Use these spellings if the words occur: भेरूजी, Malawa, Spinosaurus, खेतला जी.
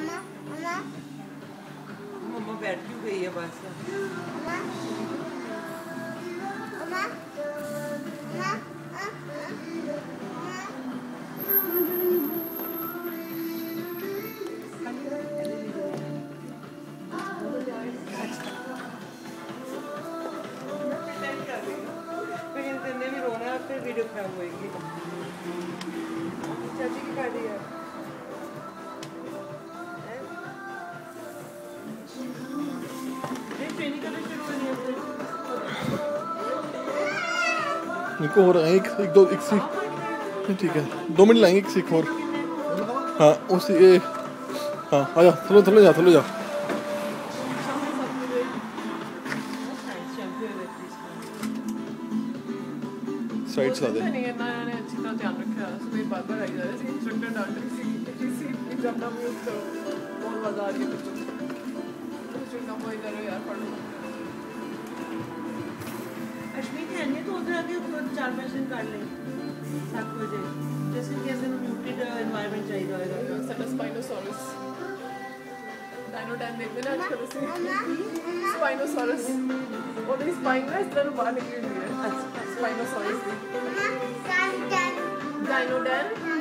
मम्मा बैठ क्यों गई है बस? वीडियो खराब होएगी। चाची की गाड़ी है। ट्रेनिंग करना शुरू हो गई है। इनको हो रहा है एक सीख। ठीक है 2 मिनट लाएंगे एक सीख और। हाँ उसी हाँ आजा थोड़ा जा। साइड से आते हैं। नहीं ना यार अच्छी तरह ध्यान रखा है। सुबह बार-बार आई जा रही है इंस्ट्रक्टर डांटर किसी जब ना मूव करो बहुत मजा आ रही है बच्चों को। जो काम वही करो यार पढ़ो। अश्मी कहने तो उधर आके खुद 4 परसेंट काट लें 7 बजे जैसे कि ऐसे म्यूटेड एनवायरनमेंट चाहिए होगा सटा स्पाइनोसॉरस डायनोटैन देखते ना आजकल उसे स्पाइनोसॉरस और इस स्पाइन ना इस तरह बाहर निकली हुई है। Spinosaurus. Dinosaur.